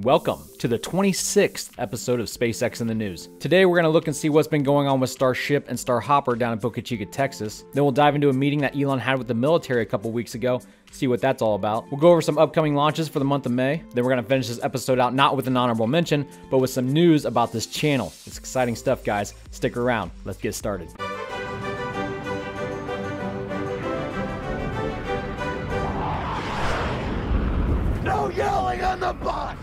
Welcome to the 26th episode of SpaceX in the News. Today we're going to look and see what's been going on with Starship and Starhopper down in Boca Chica, Texas. Then we'll dive into a meeting that Elon had with the military a couple weeks ago, see what that's all about. We'll go over some upcoming launches for the month of May. Then we're going to finish this episode out not with an honorable mention, but with some news about this channel. It's exciting stuff, guys. Stick around. Let's get started. No yelling on the bus!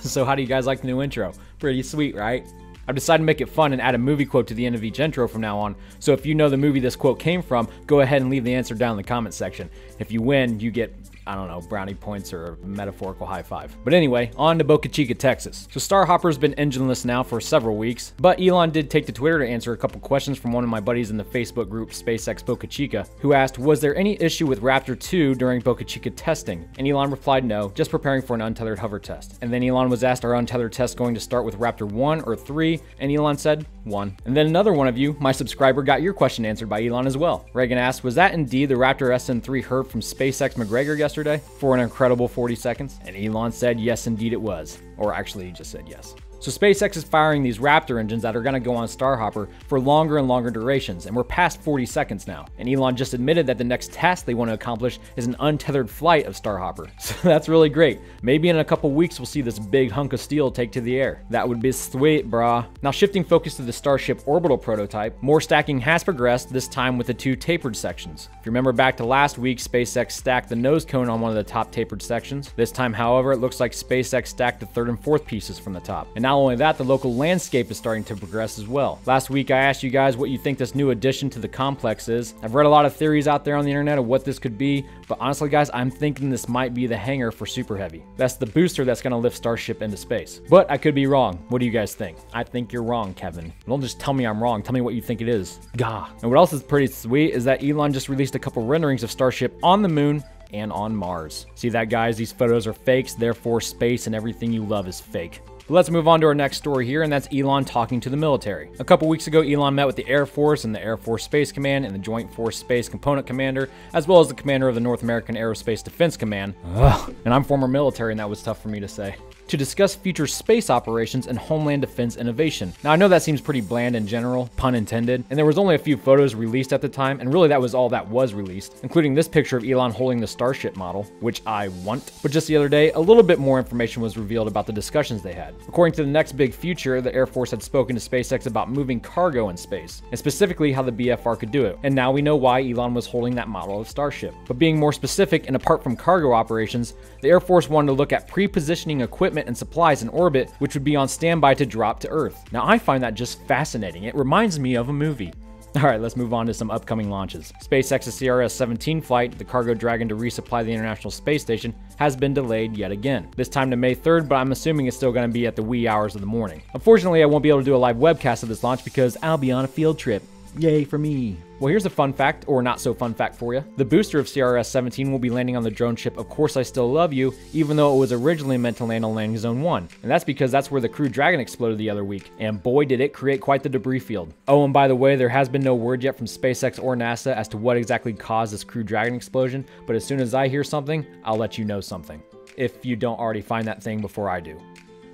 So how do you guys like the new intro? Pretty sweet, right? I've decided to make it fun and add a movie quote to the end of each intro from now on, so if you know the movie this quote came from, go ahead and leave the answer down in the comment section. If you win, you get, I don't know, brownie points or a metaphorical high five. But anyway, on to Boca Chica, Texas. So Starhopper's been engineless now for several weeks, but Elon did take to Twitter to answer a couple questions from one of my buddies in the Facebook group SpaceX Boca Chica, who asked, was there any issue with Raptor 2 during Boca Chica testing? And Elon replied no, just preparing for an untethered hover test. And then Elon was asked, are untethered tests going to start with Raptor 1 or 3? And Elon said, 1. And then another one of you, my subscriber, got your question answered by Elon as well. Reagan asked, was that indeed the Raptor SN3 herb from SpaceX McGregor yesterday? For an incredible 40 seconds? And Elon said, yes, indeed it was. Or actually, he just said yes. So SpaceX is firing these Raptor engines that are going to go on Starhopper for longer and longer durations, and we're past 40 seconds now. And Elon just admitted that the next task they want to accomplish is an untethered flight of Starhopper. So that's really great. Maybe in a couple weeks we'll see this big hunk of steel take to the air. That would be sweet, brah. Now shifting focus to the Starship orbital prototype, more stacking has progressed, this time with the two tapered sections. If you remember back to last week, SpaceX stacked the nose cone on one of the top tapered sections. This time, however, it looks like SpaceX stacked the third and fourth pieces from the top. And now not only that, the local landscape is starting to progress as well. Last week, I asked you guys what you think this new addition to the complex is. I've read a lot of theories out there on the internet of what this could be, but honestly, guys, I'm thinking this might be the hangar for Super Heavy. That's the booster that's going to lift Starship into space. But I could be wrong. What do you guys think? I think you're wrong, Kevin. Don't just tell me I'm wrong. Tell me what you think it is. Gah. And what else is pretty sweet is that Elon just released a couple renderings of Starship on the moon and on Mars. See that, guys? These photos are fakes, therefore space and everything you love is fake. But let's move on to our next story here, and that's Elon talking to the military. A couple weeks ago, Elon met with the Air Force and the Air Force Space Command and the Joint Force Space Component Commander, as well as the commander of the North American Aerospace Defense Command. Ugh. And I'm former military, and that was tough for me to say. To discuss future space operations and homeland defense innovation. Now, I know that seems pretty bland in general, pun intended, and there was only a few photos released at the time, and really that was all that was released, including this picture of Elon holding the Starship model, which I want. But just the other day, a little bit more information was revealed about the discussions they had. According to the Next Big Future, the Air Force had spoken to SpaceX about moving cargo in space, and specifically how the BFR could do it. And now we know why Elon was holding that model of Starship. But being more specific, and apart from cargo operations, the Air Force wanted to look at pre-positioning equipment and supplies in orbit, which would be on standby to drop to Earth. Now, I find that just fascinating. It reminds me of a movie. All right, let's move on to some upcoming launches. SpaceX's CRS-17 flight, the Crew Dragon to resupply the International Space Station, has been delayed yet again. This time to May 3rd, but I'm assuming it's still going to be at the wee hours of the morning. Unfortunately, I won't be able to do a live webcast of this launch because I'll be on a field trip. Yay for me. Well, here's a fun fact, or not so fun fact for you. The booster of CRS-17 will be landing on the drone ship Of Course I Still Love You, even though it was originally meant to land on landing zone 1. And that's because that's where the Crew Dragon exploded the other week. And boy, did it create quite the debris field. Oh, and by the way, there has been no word yet from SpaceX or NASA as to what exactly caused this Crew Dragon explosion, but as soon as I hear something, I'll let you know something. If you don't already find that thing before I do.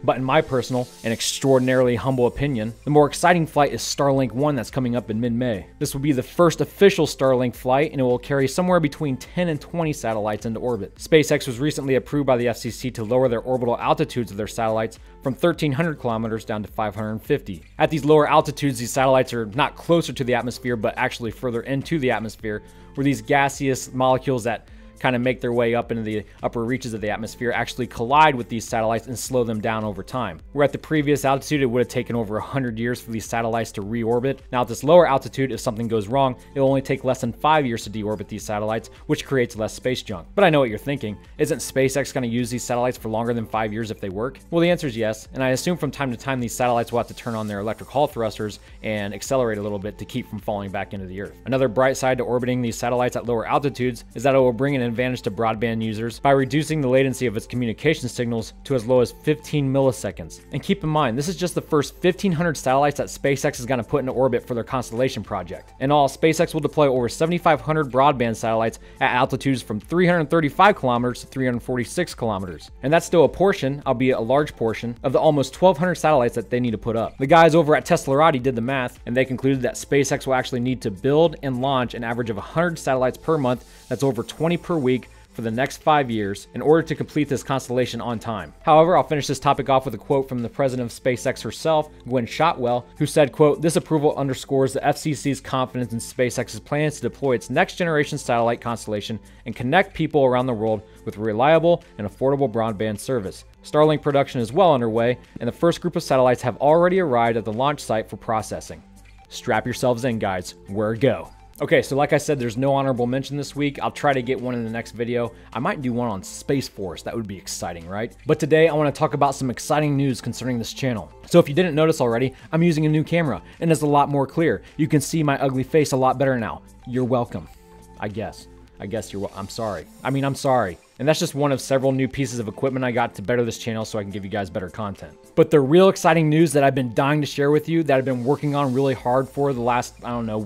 But in my personal and extraordinarily humble opinion, the more exciting flight is Starlink 1 that's coming up in mid-May. This will be the first official Starlink flight, and it will carry somewhere between 10 and 20 satellites into orbit. SpaceX was recently approved by the FCC to lower their orbital altitudes of their satellites from 1,300 kilometers down to 550. At these lower altitudes, these satellites are not closer to the atmosphere, but actually further into the atmosphere, where these gaseous molecules that kind of make their way up into the upper reaches of the atmosphere actually collide with these satellites and slow them down over time. Where at the previous altitude, it would have taken over 100 years for these satellites to reorbit. Now at this lower altitude, if something goes wrong, it'll only take less than 5 years to deorbit these satellites, which creates less space junk. But I know what you're thinking. Isn't SpaceX going to use these satellites for longer than 5 years if they work? Well, the answer is yes, and I assume from time to time these satellites will have to turn on their electric Hall thrusters and accelerate a little bit to keep from falling back into the Earth. Another bright side to orbiting these satellites at lower altitudes is that it will bring an advantage to broadband users by reducing the latency of its communication signals to as low as 15 milliseconds. And keep in mind, this is just the first 1,500 satellites that SpaceX is going to put into orbit for their Constellation project. In all, SpaceX will deploy over 7,500 broadband satellites at altitudes from 335 kilometers to 346 kilometers. And that's still a portion, albeit a large portion, of the almost 1,200 satellites that they need to put up. The guys over at Teslarati did the math, and they concluded that SpaceX will actually need to build and launch an average of 100 satellites per month. That's over 20 per week for the next 5 years in order to complete this constellation on time. However, I'll finish this topic off with a quote from the president of SpaceX herself, Gwynne Shotwell, who said, quote, "This approval underscores the FCC's confidence in SpaceX's plans to deploy its next generation satellite constellation and connect people around the world with reliable and affordable broadband service. Starlink production is well underway, and the first group of satellites have already arrived at the launch site for processing." Strap yourselves in, guys. We're go. Okay, so like I said, there's no honorable mention this week. I'll try to get one in the next video. I might do one on Space Force. That would be exciting, right? But today I want to talk about some exciting news concerning this channel. So if you didn't notice already, I'm using a new camera and it's a lot more clear. You can see my ugly face a lot better now. You're welcome, I guess. I'm sorry. I'm sorry. And that's just one of several new pieces of equipment I got to better this channel so I can give you guys better content. But the real exciting news that I've been dying to share with you, that I've been working on really hard for the last,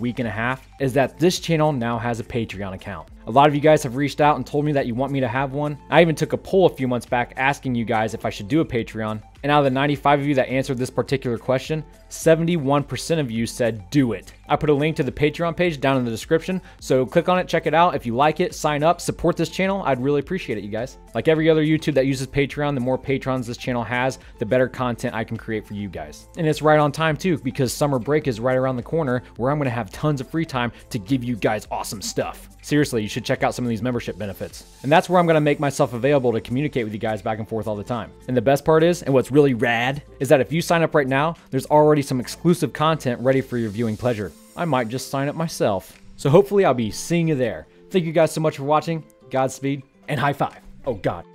week and a half, is that this channel now has a Patreon account. A lot of you guys have reached out and told me that you want me to have one. I even took a poll a few months back asking you guys if I should do a Patreon. And out of the 95 of you that answered this particular question, 71% of you said do it. I put a link to the Patreon page down in the description, so click on it, check it out. If you like it, sign up, support this channel. I'd really appreciate it, you guys. Like every other YouTube that uses Patreon, the more patrons this channel has, the better content I can create for you guys. And it's right on time too, because summer break is right around the corner where I'm gonna have tons of free time to give you guys awesome stuff. Seriously, you should check out some of these membership benefits. And that's where I'm gonna make myself available to communicate with you guys back and forth all the time. And the best part is, and what's really rad, is that if you sign up right now, there's already some exclusive content ready for your viewing pleasure. I might just sign up myself. So hopefully I'll be seeing you there. Thank you guys so much for watching. Godspeed and high five. Oh God.